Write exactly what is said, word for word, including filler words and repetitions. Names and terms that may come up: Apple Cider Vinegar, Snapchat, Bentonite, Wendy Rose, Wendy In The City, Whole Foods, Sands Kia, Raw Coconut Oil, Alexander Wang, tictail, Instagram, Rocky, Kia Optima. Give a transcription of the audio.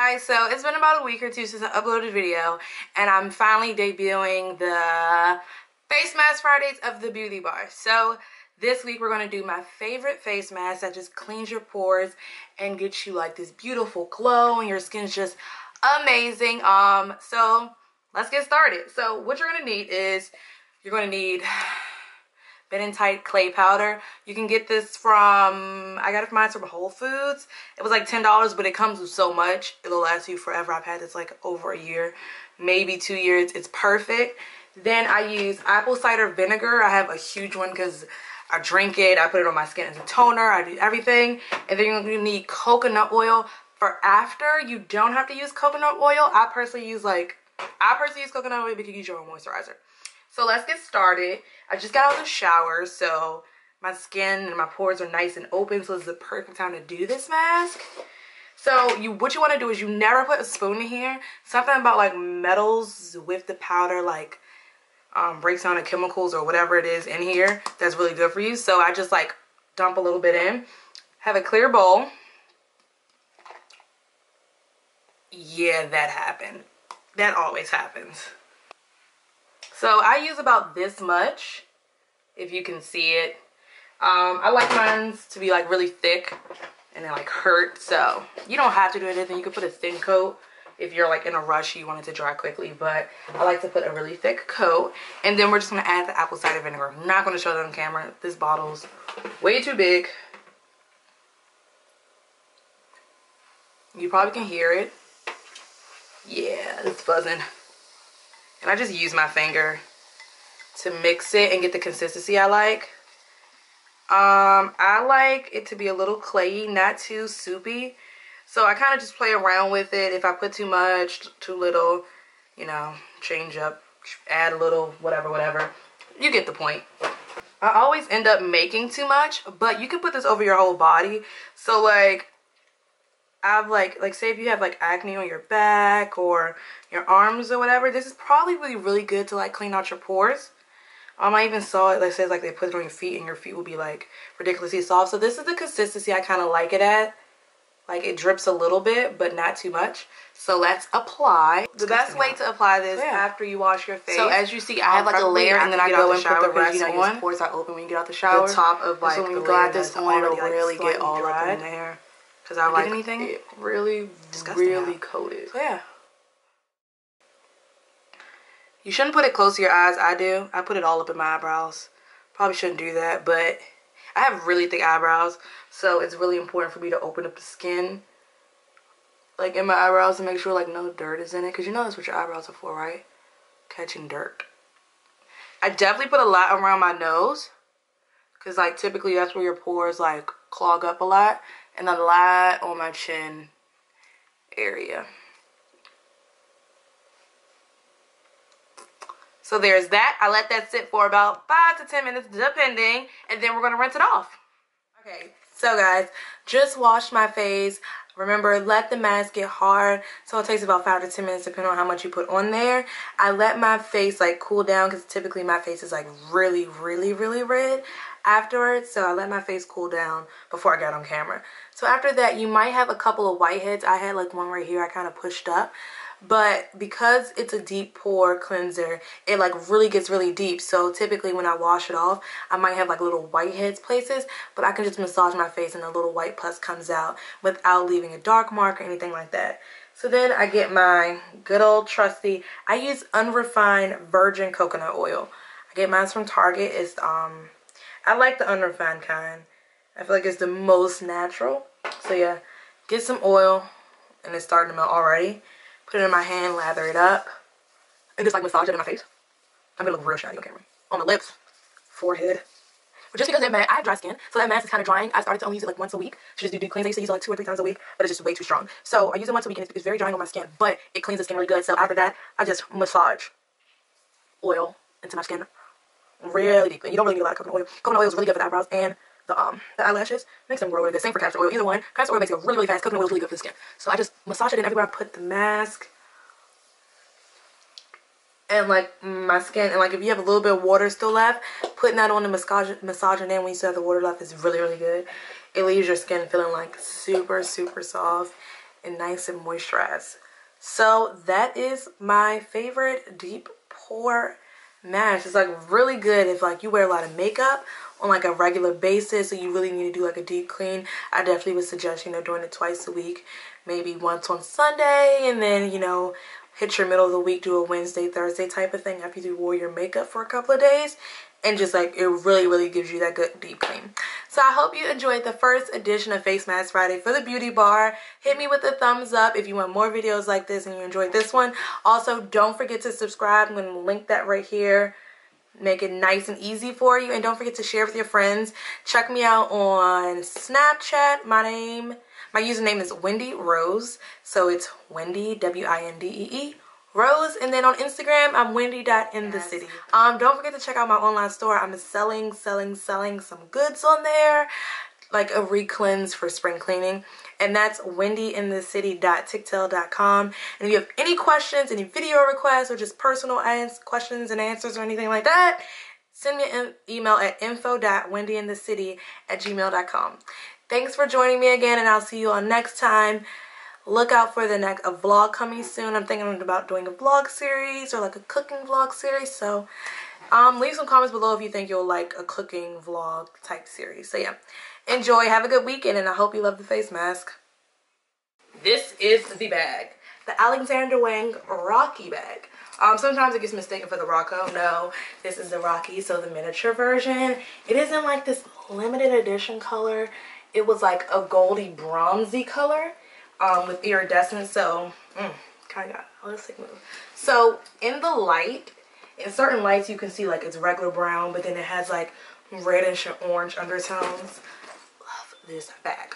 Alright, so it's been about a week or two since I uploaded a video, and I'm finally debuting the Face Mask Fridays of the Beauty Bar. So this week we're going to do my favorite face mask that just cleans your pores and gets you like this beautiful glow, and your skin's just amazing. Um, so let's get started. So what you're going to need is, you're going to need Bentonite clay powder. You can get this from, I got it from mine from Whole Foods. It was like ten dollars, but it comes with so much. It'll last you forever. I've had this like over a year, maybe two years. It's perfect. Then I use apple cider vinegar. I have a huge one because I drink it. I put it on my skin as a toner. I do everything. And then you're going to need coconut oil for after. You don't have to use coconut oil. I personally use like, I personally use coconut oil, but you can use your own moisturizer. So let's get started. I just got out of the shower, so my skin and my pores are nice and open, so it's the perfect time to do this mask. So you, what you want to do is you never put a spoon in here. Something about like metals with the powder like um, breaks down the chemicals or whatever it is in here that's really good for you. So I just like dump a little bit in. Have a clear bowl. Yeah, that happened. That always happens. So I use about this much, if you can see it. Um, I like mine to be like really thick and then like hurt. So you don't have to do anything. You can put a thin coat if you're like in a rush, you want it to dry quickly. But I like to put a really thick coat. And then we're just going to add the apple cider vinegar. I'm not going to show that on camera. This bottle's way too big. You probably can hear it. Yeah, it's buzzing. And I just use my finger to mix it and get the consistency I like. Um, I like it to be a little clayey, not too soupy. So I kind of just play around with it. If I put too much, too little, you know, change up, add a little, whatever, whatever. You get the point. I always end up making too much, but you can put this over your whole body. So like, I've like, like say if you have like acne on your back or your arms or whatever, this is probably really, really good to like clean out your pores. Um, I even saw it, like says like they put it on your feet and your feet will be like ridiculously soft. So this is the consistency I kind of like it at. Like it drips a little bit, but not too much. So let's apply. The best way to apply this, yeah, after you wash your face. So as you see, I have like a layer, and then I go and put the rest you know, on. Your pores are open when you get out the shower. The top of like so when you glide this on, it'll really like, get all up in there. Cause I like anything it really, really coated. So yeah. You shouldn't put it close to your eyes. I do. I put it all up in my eyebrows. Probably shouldn't do that, but I have really thick eyebrows, so it's really important for me to open up the skin, like in my eyebrows, to make sure like no dirt is in it. Cause you know that's what your eyebrows are for, right? Catching dirt. I definitely put a lot around my nose, cause like typically that's where your pores like clog up a lot. And a lot on my chin area. So there's that. I let that sit for about five to ten minutes depending. And then we're going to rinse it off. Okay. So guys, just washed my face. Remember, let the mask get hard. So it takes about five to ten minutes depending on how much you put on there. I let my face like cool down because typically my face is like really, really, really red afterwards, so I let my face cool down before I got on camera. So after that, you might have a couple of whiteheads. I had like one right here I kind of pushed up, but because it's a deep pore cleanser, it like really gets really deep. So typically when I wash it off, I might have like little whiteheads places, but I can just massage my face and a little white pus comes out without leaving a dark mark or anything like that. So then I get my good old trusty, I use unrefined virgin coconut oil. I get mine from Target. It's um I like the unrefined kind. I feel like it's the most natural. So yeah, get some oil, and it's starting to melt already. Put it in my hand, lather it up, and just like massage it in my face. I'm gonna look real shiny on camera. On the lips, forehead. But just because that mask, I have dry skin, so that mask is kind of drying. I started to only use it like once a week. Should just do deep cleanse. I used to use it like two or three times a week, but it's just way too strong. So I use it once a week, and it's, it's very drying on my skin, but it cleans the skin really good. So after that, I just massage oil into my skin. Really deeply. You don't really need a lot of coconut oil. Coconut oil is really good for the eyebrows and the um the eyelashes. Makes them grow really good. Same for castor oil. Either one. Castor oil makes it really, really fast. Coconut oil is really good for the skin. So I just massage it in everywhere I put the mask. And like my skin. And like if you have a little bit of water still left, putting that on the massage massaging in when you still have the water left is really, really good. It leaves your skin feeling like super, super soft and nice and moisturized. So that is my favorite deep pour mash. It's like really good if like you wear a lot of makeup on like a regular basis, so you really need to do like a deep clean. I definitely would suggest, you know, doing it twice a week, maybe once on Sunday, and then, you know, hit your middle of the week, do a Wednesday, Thursday type of thing after you wore your makeup for a couple of days. And just like it really really gives you that good deep clean. So I hope you enjoyed the first edition of Face Mask Friday for the Beauty Bar. Hit me with a thumbs up if you want more videos like this and you enjoyed this one. Also, don't forget to subscribe. I'm going to link that right here. Make it nice and easy for you. And don't forget to share with your friends. Check me out on Snapchat. My name, my username is Wendy Rose. So it's Wendy, W I N D E E. Rose. And then on Instagram I'm wendy dot in the city. Um don't forget to check out my online store. I'm selling selling selling some goods on there, like a re-cleanse for spring cleaning, and that's wendy in the city dot ticktail dot com. And if you have any questions, any video requests, or just personal questions and answers or anything like that, send me an email at info dot wendy in the city at gmail dot com. Thanks for joining me again, and I'll see you all next time. Look out for the next a vlog coming soon. I'm thinking about doing a vlog series or like a cooking vlog series. So um, leave some comments below if you think you'll like a cooking vlog type series. So yeah, enjoy. Have a good weekend, and I hope you love the face mask. This is the bag. The Alexander Wang Rocky bag. Um, sometimes it gets mistaken for the Rocco. No, this is the Rocky, so the miniature version. It isn't like this limited edition color. It was like a goldy bronzy color. Um, with iridescent, so mm, kind of got a holistic move. So in the light, in certain lights you can see like it's regular brown, but then it has like reddish and orange undertones. Love this bag.